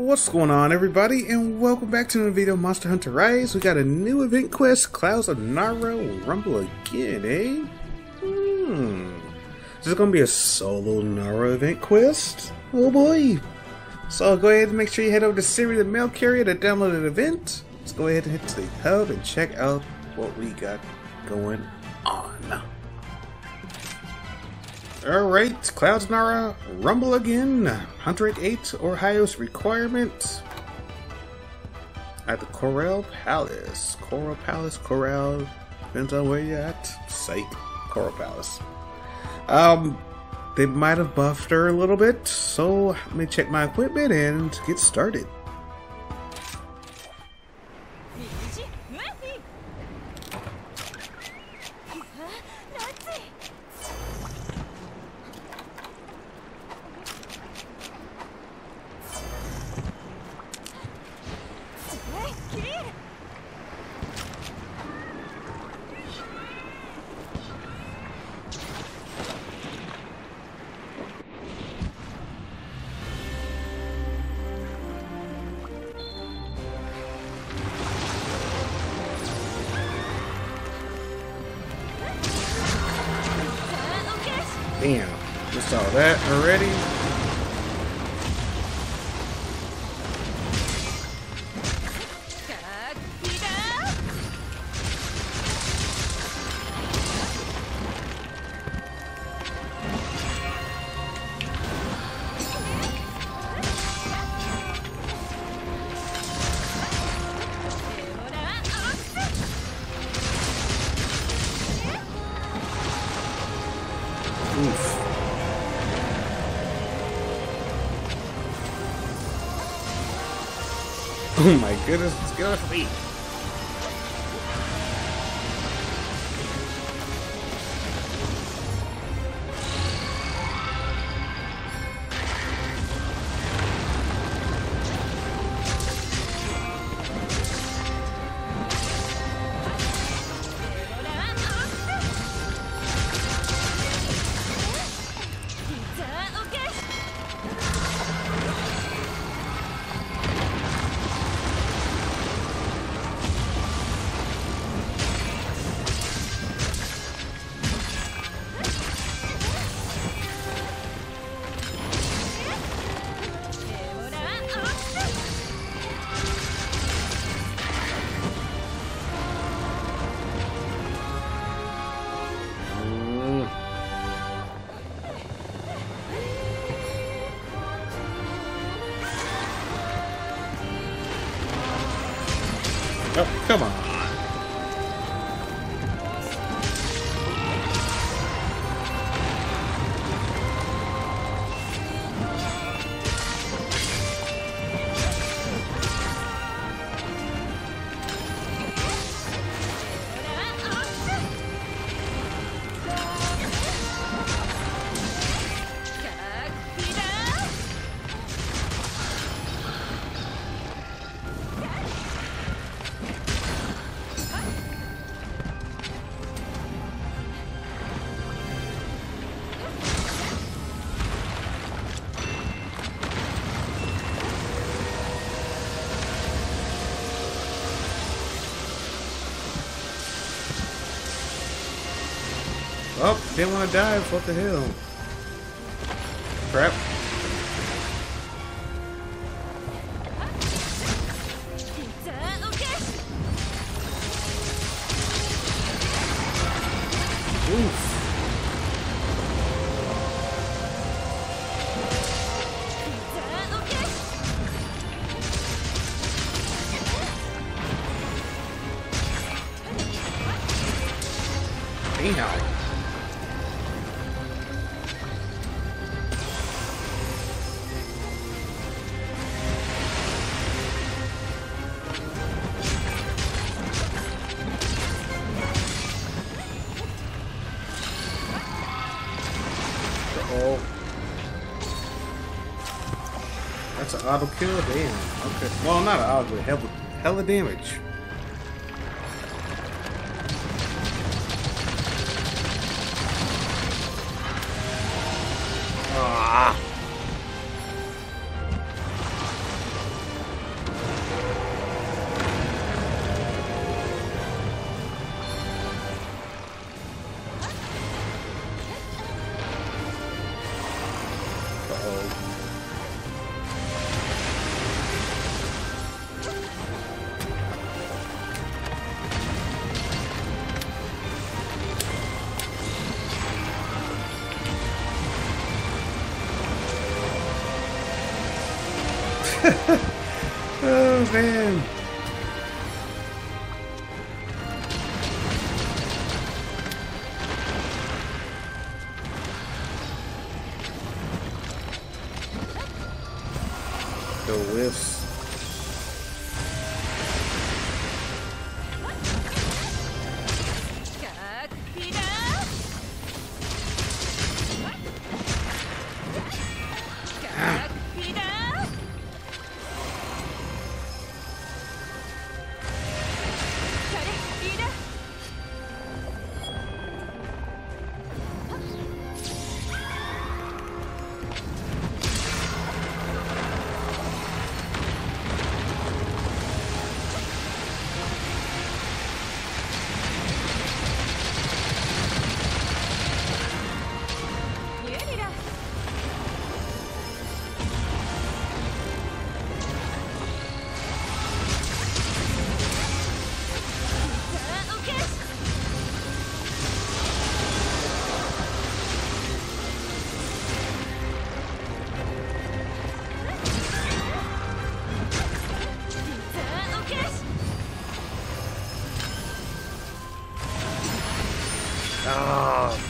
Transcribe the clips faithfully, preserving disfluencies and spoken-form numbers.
What's going on, everybody, and welcome back to another video of Monster Hunter Rise. We got a new event quest, Clouds of Narwa Rumble Again, eh? Hmm. This is going to be a solo Narwa event quest. Oh boy. So go ahead and make sure you head over to Ciri the mail carrier to download an event. Let's go ahead and head to the hub and check out what we got going on. Alright, Clouds of Narwa, Rumble Again, one hundred eight Ohio's requirement at the Coral Palace. Coral Palace, Coral, depends on where you're at. Psych, Coral Palace. Um, they might have buffed her a little bit, so let me check my equipment and get started. Damn, we saw that already. Oh my goodness, let's get off me. Oh, come on. Oh, didn't want to dive, what the hell? Crap. Oof. Damn. Oh. That's an auto kill? Damn. Okay. Well, not an auto, but hella, hella damage. Ah. code. Oh, man. The whiffs.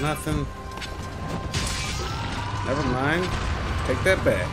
Nothing. Never mind. Take that back.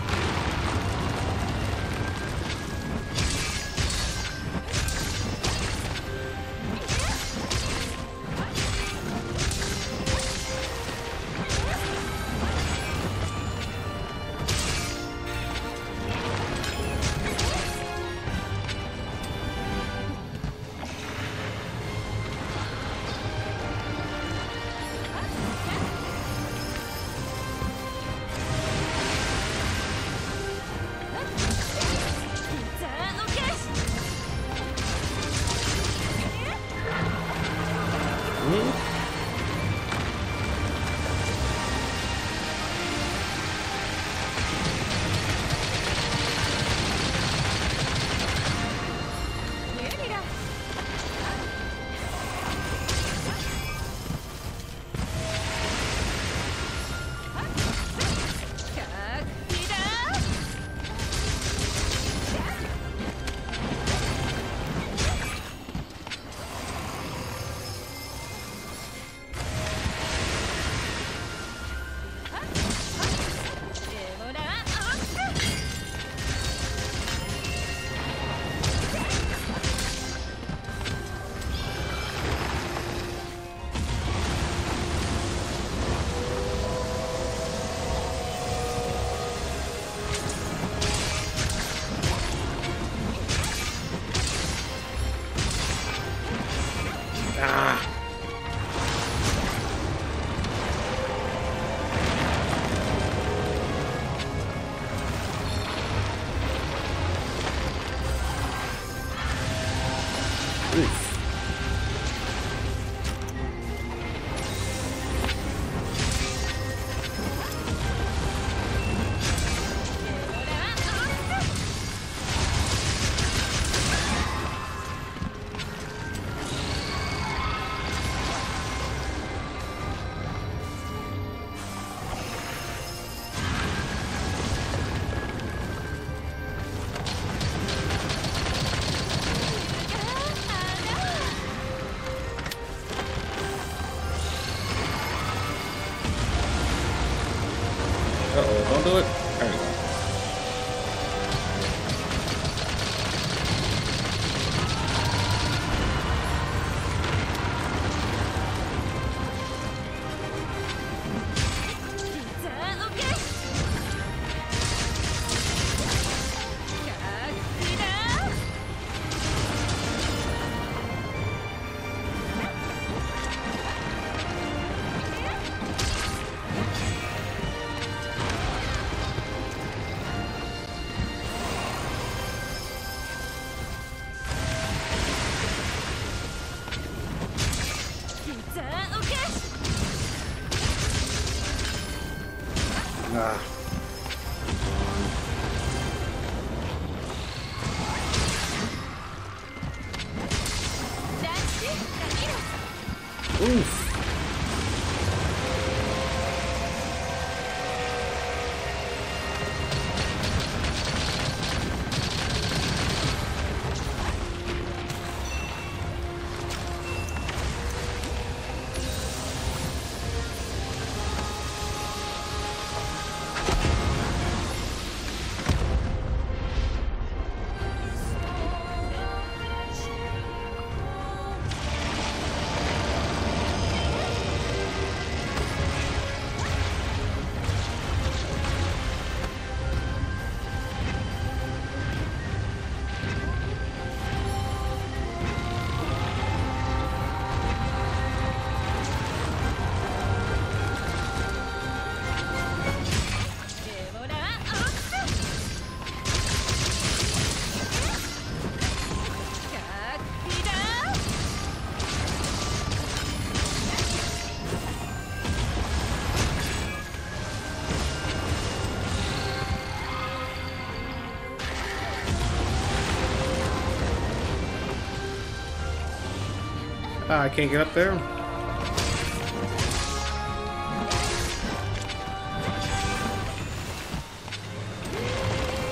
Ah, I can't get up there.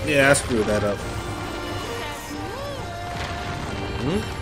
Yeah, I screwed that up. Mm-hmm.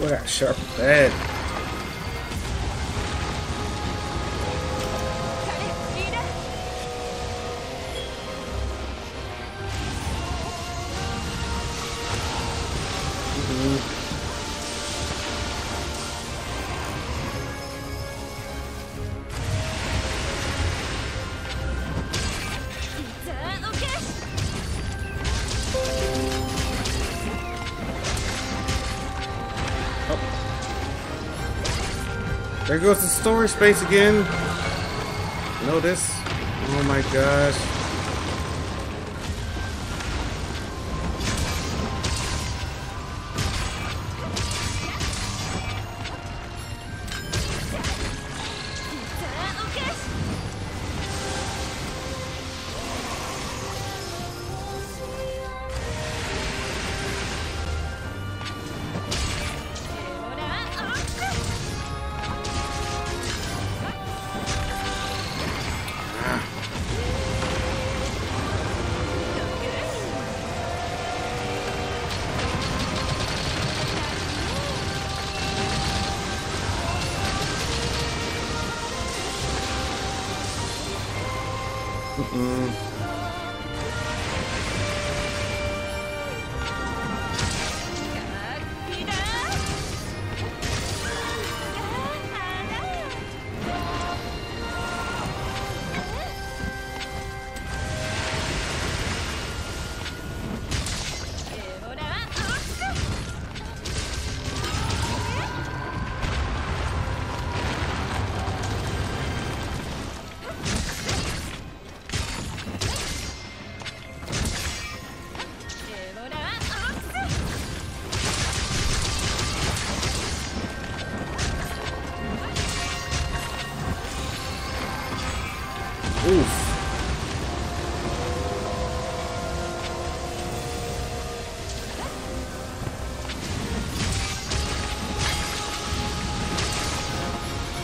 Look at that sharp bed. There goes the storage space again. Notice. Oh my gosh.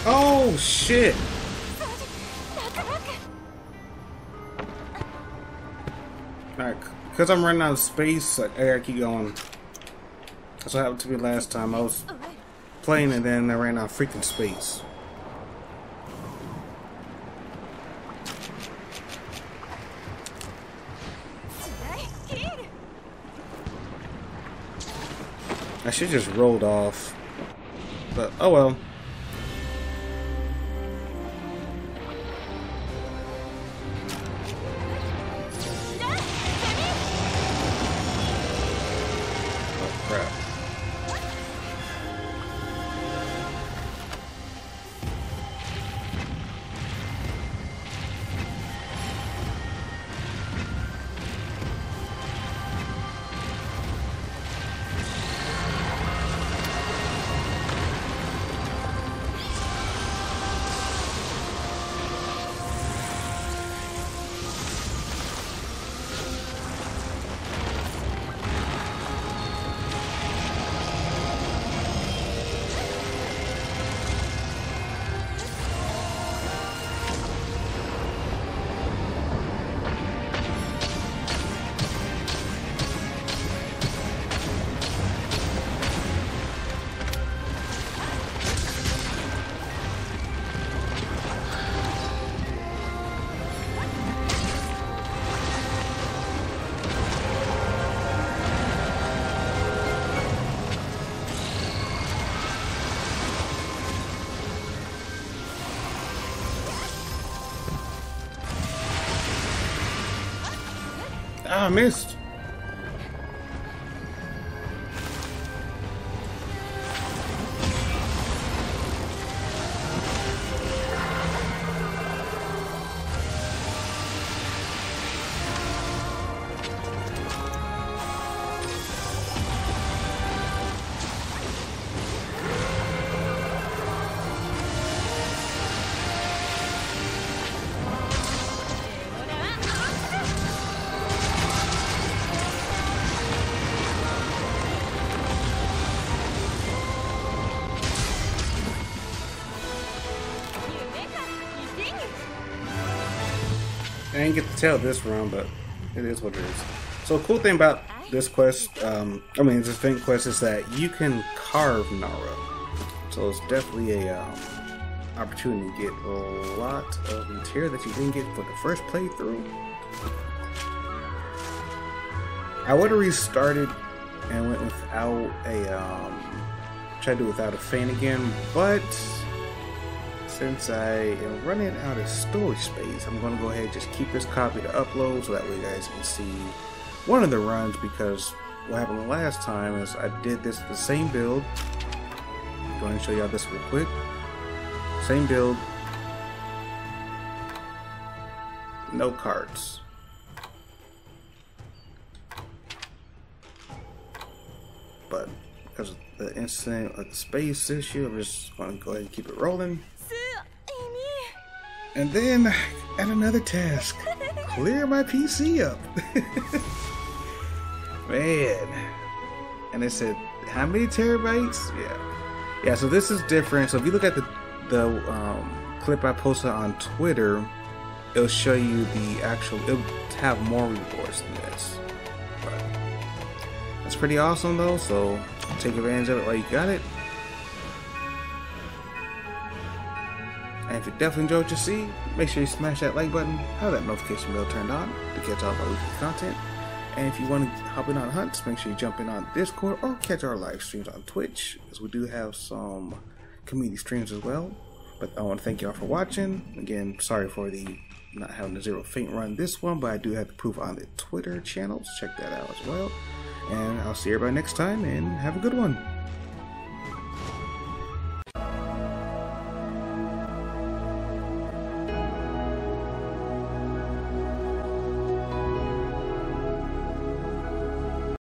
Oh shit! Alright, because I'm running out of space, I gotta keep going. That's what happened to me last time. I was playing and then I ran out of freaking space. I should just rolled off. But oh well. Ah, missed. I didn't get to tell this round, but it is what it is. So, cool thing about this quest, um, I mean, this thing quest is that you can carve Narwa. So it's definitely a um, opportunity to get a lot of material that you didn't get for the first playthrough. I would have restarted and went without a um, tried to do without a fan again, but. Since I am running out of storage space, I'm going to go ahead and just keep this copy to upload so that way you guys can see one of the runs, because what happened last time is I did this the same build. I'm going to show y'all this real quick. Same build. No cards. But because of the instant of the space issue, I'm just going to go ahead and keep it rolling. And then, at another task, clear my P C up. Man. And they said, how many terabytes? Yeah. Yeah, so this is different. So if you look at the, the um, clip I posted on Twitter, it'll show you the actual, it'll have more rewards than this. But that's pretty awesome though, so take advantage of it while you got it. And if you definitely enjoyed what you see, make sure you smash that like button, have that notification bell turned on to catch all of our weekly content. And if you want to hop in on hunts, make sure you jump in on Discord or catch our live streams on Twitch, as we do have some community streams as well. But I want to thank y'all for watching. Again, sorry for the not having a zero faint run this one, but I do have the proof on the Twitter channel, so check that out as well. And I'll see everybody next time, and have a good one.